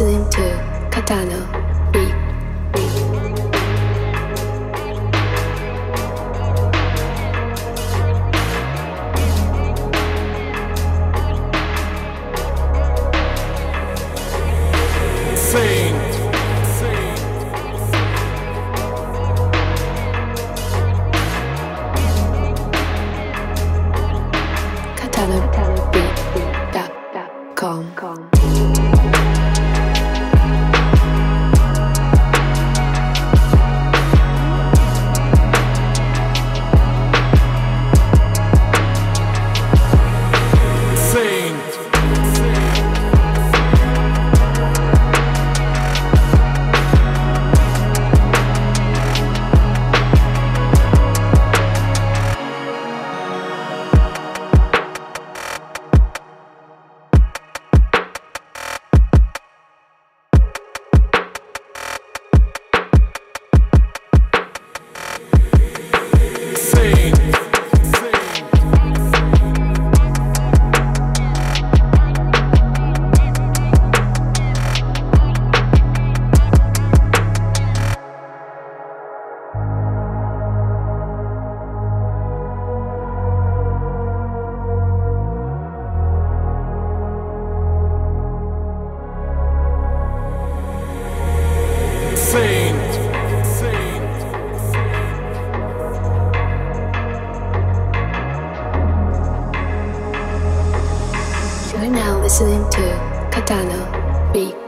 listening to Katano Beat. Katano Beat.com You're now listening to Katano Beat.